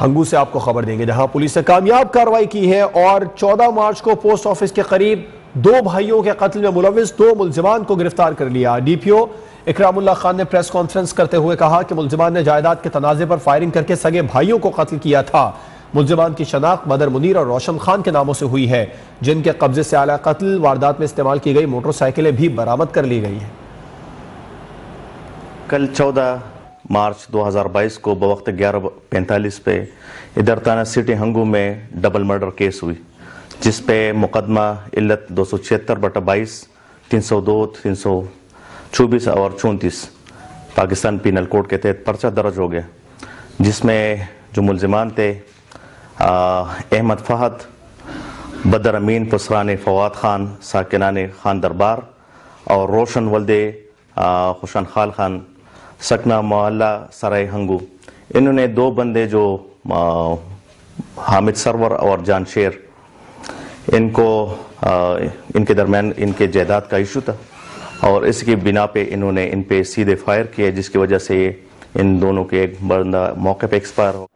हंगू से आपको खबर देंगे, जहां पुलिस ने कामयाब कार्रवाई की है और 14 मार्च को पोस्ट ऑफिस के करीब दो भाइयों के कत्ल में मुलविस दो मुलजिमान को गिरफ्तार कर लिया। डीपीओ इकरामुल्लाह खान ने प्रेस कॉन्फ्रेंस करते हुए कहा कि मुलजिमान ने जायदाद के तनाजे पर फायरिंग करके सगे भाइयों को कत्ल किया था। मुलजिमान की शनाख्त बदरअमीन और रोशन खान के नामों से हुई है, जिनके कब्जे से आला कत्ल वारदात में इस्तेमाल की गई मोटरसाइकिलें भी बरामद कर ली गई हैं। कल 14 मार्च 2022 को बवक्त 11:45 पे इधर थाना सिटी हंगू में डबल मर्डर केस हुई, जिस पे मुकदमा इल्लत 276/22, 302, 324 और 34 पाकिस्तान पीनल कोड के तहत पर्चा दर्ज हो गया, जिसमें जो मुलजिमान थे अहमद फहद, बदरअमीन पुसराने फवाद खान साकिनाने खान दरबार और रोशन वल्दे खुशान खाल खान सकना मोहल्ला सराय हंगू। इन्होंने दो बंदे जो हामिद सरवर और जान शेर, इनको इनके दरमियान इनके जायदाद का इशू था और इसकी बिना पे इन्होंने इन पे सीधे फायर किए, जिसकी वजह से इन दोनों के एक बंदा मौके पे एक्सपायर हो।